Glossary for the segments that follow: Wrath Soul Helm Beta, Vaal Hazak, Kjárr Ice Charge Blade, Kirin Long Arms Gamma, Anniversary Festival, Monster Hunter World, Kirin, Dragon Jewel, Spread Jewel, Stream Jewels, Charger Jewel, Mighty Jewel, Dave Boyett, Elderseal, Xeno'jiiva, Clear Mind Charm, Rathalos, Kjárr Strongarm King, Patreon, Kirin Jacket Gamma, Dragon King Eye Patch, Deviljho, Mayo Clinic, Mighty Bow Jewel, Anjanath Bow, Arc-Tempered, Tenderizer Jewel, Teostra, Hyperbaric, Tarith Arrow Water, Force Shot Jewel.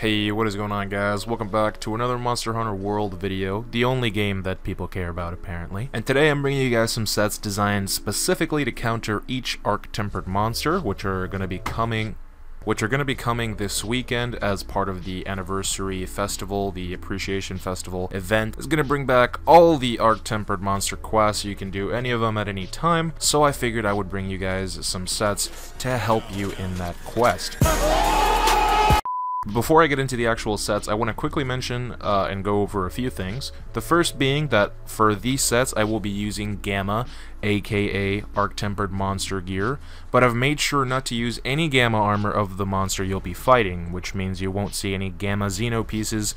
Hey, what is going on, guys? Welcome back to another Monster Hunter World video, the only game that people care about apparently. And today I'm bringing you guys some sets designed specifically to counter each Arc-Tempered monster, which are going to be coming this weekend as part of the Anniversary Festival, the Appreciation Festival event. It's going to bring back all the Arc-Tempered monster quests. You can do any of them at any time, so I figured I would bring you guys some sets to help you in that quest. Before I get into the actual sets, I want to quickly mention and go over a few things. The first being that for these sets, I will be using Gamma, aka Arc-Tempered monster gear, but I've made sure not to use any Gamma armor of the monster you'll be fighting, which means you won't see any Gamma Xeno pieces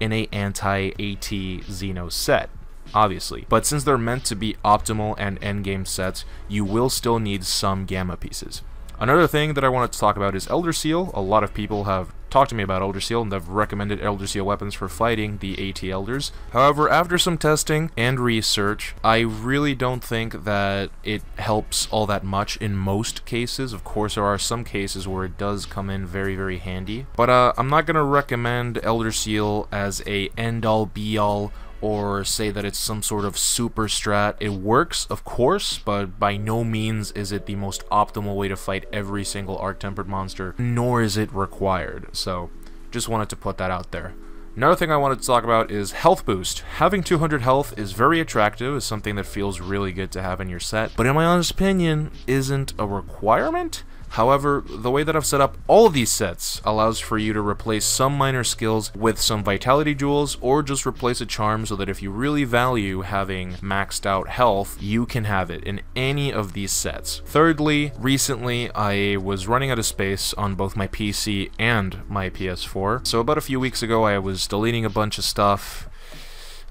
in a anti-AT Xeno set, obviously. But since they're meant to be optimal and endgame sets, you will still need some Gamma pieces. Another thing that I wanted to talk about is Elderseal. A lot of people have talked to me about Elderseal and they've recommended Elderseal weapons for fighting the AT Elders. However, after some testing and research, I really don't think that it helps all that much in most cases. Of course, there are some cases where it does come in very, very handy. But I'm not going to recommend Elderseal as a end-all, be-all, or say that it's some sort of super strat. It works, of course, but by no means is it the most optimal way to fight every single Arc-Tempered monster, nor is it required. So, just wanted to put that out there. Another thing I wanted to talk about is health boost. Having 200 health is very attractive, is something that feels really good to have in your set, but in my honest opinion, isn't a requirement. However, the way that I've set up all of these sets allows for you to replace some minor skills with some vitality jewels, or just replace a charm so that if you really value having maxed out health, you can have it in any of these sets. Thirdly, recently I was running out of space on both my PC and my PS4, so about a few weeks ago I was deleting a bunch of stuff,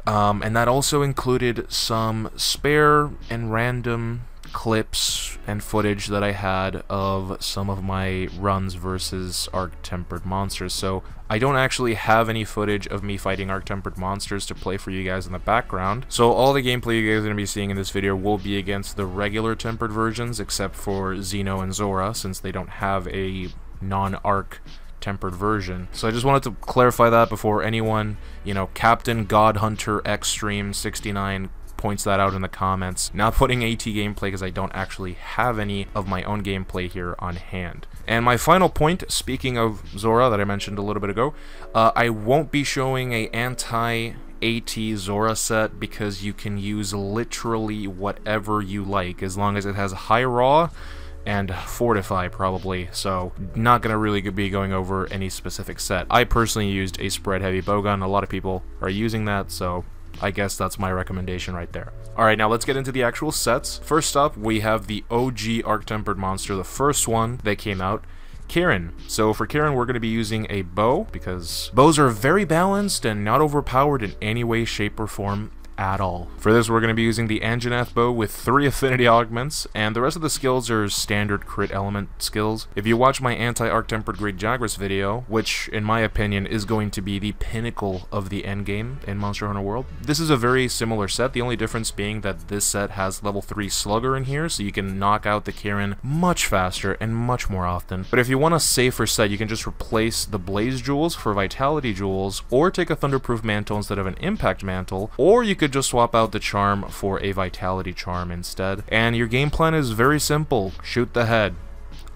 and that also included some spare and random clips and footage that I had of some of my runs versus Arc-Tempered monsters. So I don't actually have any footage of me fighting Arc-Tempered monsters to play for you guys in the background. So all the gameplay you guys are going to be seeing in this video will be against the regular tempered versions, except for Xeno and Zora, since they don't have a non-Arc tempered version. So I just wanted to clarify that before anyone, you know, Captain God Hunter Xtreme 69 points that out in the comments. Not putting AT gameplay because I don't actually have any of my own gameplay here on hand. And my final point, speaking of Zora that I mentioned a little bit ago, I won't be showing a anti-AT Zora set because you can use literally whatever you like as long as it has high raw and fortify probably, so not gonna really be going over any specific set. I personally used a spread heavy bowgun, a lot of people are using that, so I guess that's my recommendation right there. Alright, now let's get into the actual sets. First up, we have the OG Arc-Tempered monster, the first one that came out, Kirin. So for Kirin, we're going to be using a bow, because bows are very balanced and not overpowered in any way, shape, or form at all. For this, we're going to be using the Anjanath Bow with 3 affinity augments, and the rest of the skills are standard crit element skills. If you watch my anti-Arc-Tempered grade Jagras video, which in my opinion is going to be the pinnacle of the endgame in Monster Hunter World, this is a very similar set, the only difference being that this set has level 3 Slugger in here, so you can knock out the Kirin much faster and much more often. But if you want a safer set, you can just replace the Blaze Jewels for Vitality Jewels, or take a Thunderproof Mantle instead of an Impact Mantle, or you could just swap out the charm for a vitality charm instead. And your game plan is very simple: shoot the head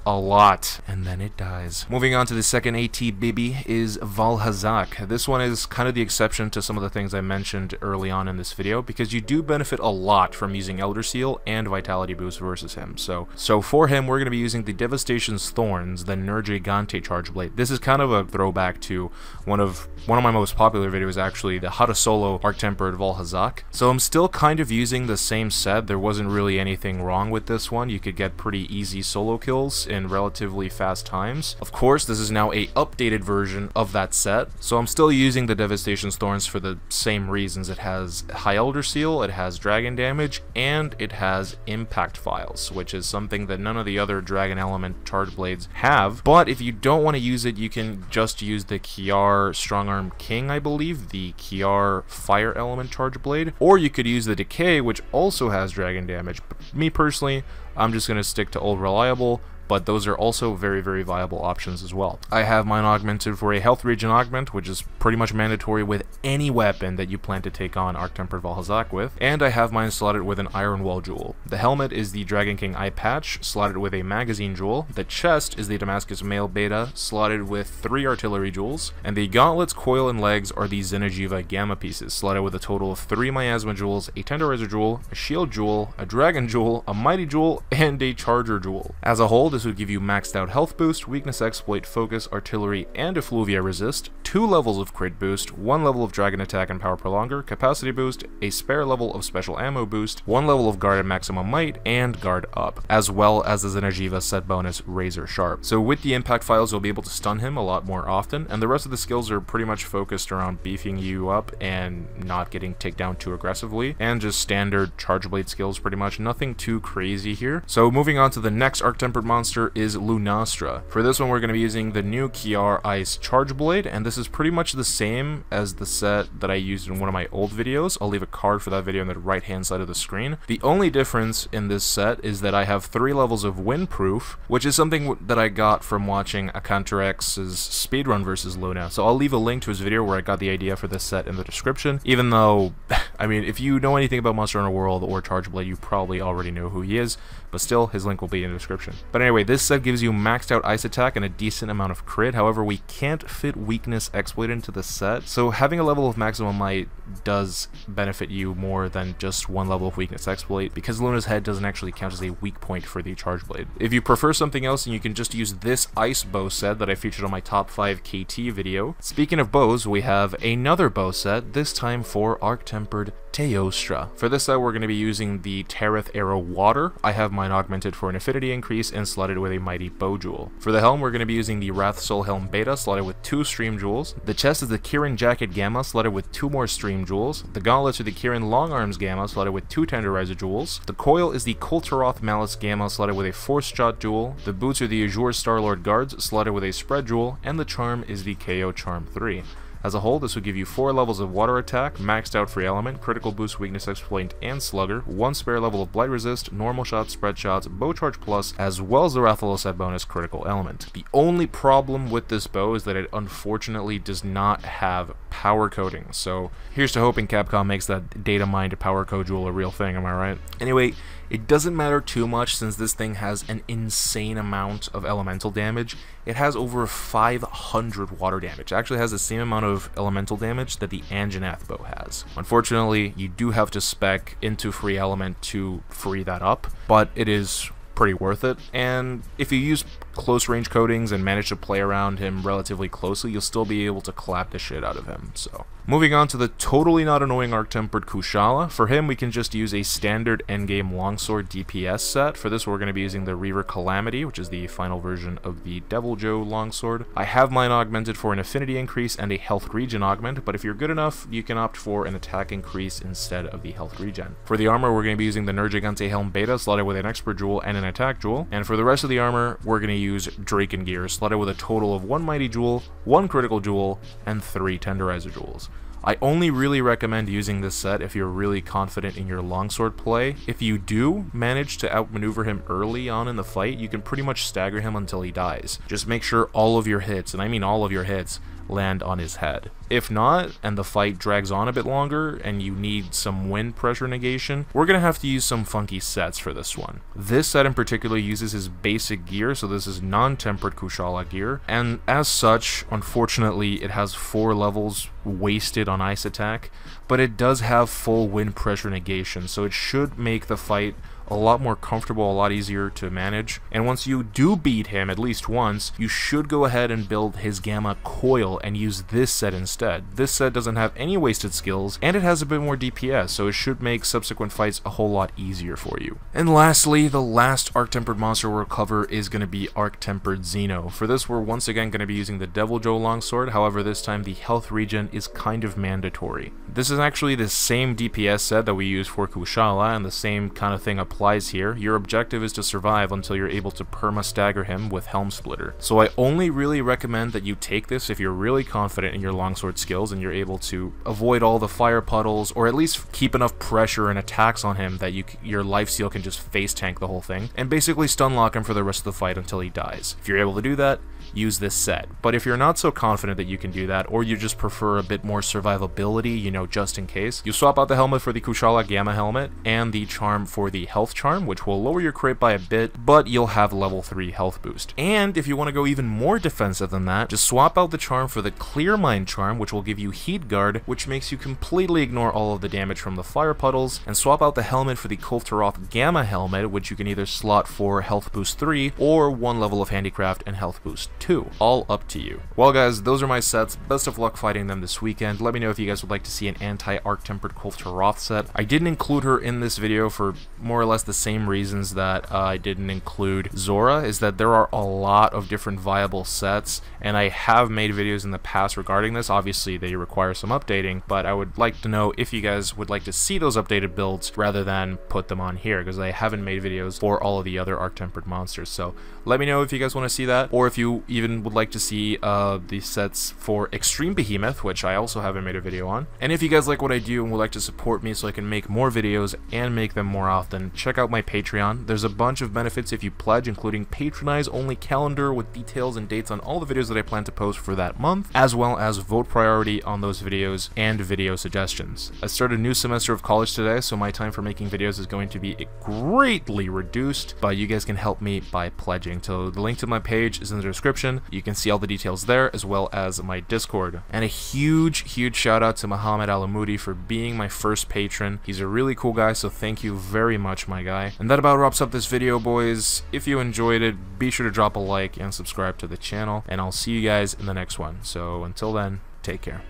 a lot and then it dies. Moving on to the second AT baby is Vaal Hazak. This one is kind of the exception to some of the things I mentioned early on in this video, because you do benefit a lot from using Elderseal and vitality boost versus him. So for him, we're going to be using the Devastation's Thorns, the Nergigante Charge Blade. This is kind of a throwback to one of my most popular videos, actually, the how to solo Arc-Tempered Vaal Hazak. So I'm still kind of using the same set. There wasn't really anything wrong with this one. You could get pretty easy solo kills in relatively fast times. Of course, this is now a updated version of that set, so I'm still using the Devastation's Thorns for the same reasons. It has high Elderseal, it has dragon damage, and it has impact files, which is something that none of the other dragon element charge blades have. But if you don't want to use it, you can just use the Kjárr Strongarm King, I believe, the Kjárr fire element charge blade, or you could use the Decay, which also has dragon damage. But me personally, I'm just going to stick to Old Reliable but those are also very, very viable options as well. I have mine augmented for a health regen augment, which is pretty much mandatory with any weapon that you plan to take on Arc-Tempered Vaal Hazak with, and I have mine slotted with an Iron Wall Jewel. The helmet is the Dragon King Eye Patch, slotted with a Magazine Jewel. The chest is the Damascus Male Beta, slotted with 3 Artillery Jewels, and the gauntlets, coil, and legs are the Xeno'jiiva Gamma pieces, slotted with a total of 3 Miasma Jewels, a Tenderizer Jewel, a Shield Jewel, a Dragon Jewel, a Mighty Jewel, and a Charger Jewel. As a whole, this would give you maxed out health boost, weakness exploit, focus, artillery, and effluvia resist, 2 levels of crit boost, 1 level of dragon attack and power prolonger, capacity boost, a spare level of special ammo boost, 1 level of guard and maximum might, and guard up, as well as the Xeno'jiiva set bonus Razor Sharp. So with the impact files, you'll be able to stun him a lot more often, and the rest of the skills are pretty much focused around beefing you up and not getting ticked down too aggressively, and just standard Charge Blade skills pretty much, nothing too crazy here. So moving on to the next Arc-Tempered monster is Lunastra. For this one, we're going to be using the new Kjárr Ice Charge Blade, and this is pretty much the same as the set that I used in one of my old videos. I'll leave a card for that video on the right hand side of the screen. The only difference in this set is that I have 3 levels of windproof, which is something that I got from watching Akantarex's speedrun versus Luna, so I'll leave a link to his video where I got the idea for this set in the description, even though, I mean, if you know anything about Monster Hunter World or Charge Blade, you probably already know who he is, but still, his link will be in the description. But anyway, this set gives you maxed out ice attack and a decent amount of crit. However, we can't fit weakness exploit into the set, so having a level of maximum might does benefit you more than just 1 level of weakness exploit, because Luna's head doesn't actually count as a weak point for the Charge Blade. If you prefer something else, then you can just use this ice bow set that I featured on my top 5 KT video. Speaking of bows, we have another bow set, this time for Arc-Tempered Teostra. For this set, we're going to be using the Tarith Arrow Water. I have mine augmented for an affinity increase and slotted with a Mighty Bow Jewel. For the helm, we're going to be using the Wrath Soul Helm Beta, slotted with 2 Stream Jewels. The chest is the Kirin Jacket Gamma, slotted with 2 more Stream Jewels. The gauntlets are the Kirin Long Arms Gamma, slotted with 2 Tenderizer Jewels. The coil is the Koltaroth Malice Gamma, slotted with a Force Shot Jewel. The boots are the Azure Starlord Guards, slotted with a Spread Jewel. And the charm is the KO Charm 3. As a whole, this would give you 4 levels of water attack, maxed out free element, critical boost, weakness exploit, and slugger, 1 spare level of blight resist, normal shots, spread shots, bow charge plus, as well as the Rathalos set bonus critical element. The only problem with this bow is that it unfortunately does not have power coding, so here's to hoping Capcom makes that data mined power code jewel a real thing, am I right? Anyway, it doesn't matter too much since this thing has an insane amount of elemental damage. It has over 500 water damage. It actually has the same amount of elemental damage that the Anjanath Bow has. Unfortunately, you do have to spec into free element to free that up, but it is pretty worth it, and if you use close range codings and manage to play around him relatively closely, you'll still be able to clap the shit out of him. So moving on to the totally not annoying Arc-Tempered Kushala. For him, we can just use a standard endgame longsword DPS set. For this, we're going to be using the Reaver Calamity, which is the final version of the Deviljho longsword. I have mine augmented for an affinity increase and a health regen augment, but if you're good enough, you can opt for an attack increase instead of the health regen. For the armor, we're going to be using the Nergigante Helm Beta, slotted with an expert jewel and an attack jewel, and for the rest of the armor, we're going to use Draken Gear, slotted with a total of 1 Mighty Jewel, 1 Critical Jewel, and 3 Tenderizer Jewels. I only really recommend using this set if you're really confident in your longsword play. If you do manage to outmaneuver him early on in the fight, you can pretty much stagger him until he dies. Just make sure all of your hits, and I mean all of your hits, land on his head. If not, and the fight drags on a bit longer and you need some wind pressure negation, we're gonna have to use some funky sets for this one. This set in particular uses his basic gear, so this is non-tempered Kushala gear, and as such, unfortunately, it has 4 levels wasted on ice attack, but it does have full wind pressure negation, so it should make the fight a lot more comfortable, a lot easier to manage. And once you do beat him at least once, you should go ahead and build his Gamma Coil and use this set instead. This set doesn't have any wasted skills, and it has a bit more DPS, so it should make subsequent fights a whole lot easier for you. And lastly, the last Arc-Tempered monster we'll cover is going to be Arc-Tempered Xeno. For this, we're once again going to be using the Deviljho longsword, however this time the health regen is kind of mandatory. This is actually the same DPS set that we used for Kushala, and the same kind of thing applies applies here. Your objective is to survive until you're able to perma-stagger him with Helm Splitter. So I only really recommend that you take this if you're really confident in your longsword skills and you're able to avoid all the fire puddles, or at least keep enough pressure and attacks on him that your lifesteal can just face tank the whole thing, and basically stun lock him for the rest of the fight until he dies. If you're able to do that, use this set. But if you're not so confident that you can do that, or you just prefer a bit more survivability, you know, just in case, you swap out the helmet for the Kushala Gamma helmet and the charm for the health charm, which will lower your crit by a bit, but you'll have level 3 health boost. And if you want to go even more defensive than that, just swap out the charm for the Clear Mind charm, which will give you Heat Guard, which makes you completely ignore all of the damage from the fire puddles, and swap out the helmet for the Kol'Taroth Gamma helmet, which you can either slot for health boost 3 or 1 level of handicraft and health boost 2. All up to you. Well guys, those are my sets. Best of luck fighting them this weekend. Let me know if you guys would like to see an anti-Arc-Tempered Kol'Taroth set. I didn't include her in this video for more or less the same reasons that I didn't include Zora, is that there are a lot of different viable sets, and I have made videos in the past regarding this. Obviously they require some updating, but I would like to know if you guys would like to see those updated builds rather than put them on here, because I haven't made videos for all of the other Arc-Tempered monsters. So let me know if you guys want to see that, or if you even would like to see the sets for Extreme Behemoth, which I also haven't made a video on. And if you guys like what I do and would like to support me so I can make more videos and make them more often, check out my Patreon. There's a bunch of benefits if you pledge, including patronize only calendar with details and dates on all the videos that I plan to post for that month, as well as vote priority on those videos and video suggestions. I started a new semester of college today, so my time for making videos is going to be greatly reduced, but you guys can help me by pledging. So the link to my page is in the description. You can see all the details there, as well as my Discord. And a huge shout out to Muhammad Alamoudi for being my first patron. He's a really cool guy, so thank you very much, my guy. And that about wraps up this video, boys. If you enjoyed it, be sure to drop a like and subscribe to the channel, and I'll see you guys in the next one. So until then, take care.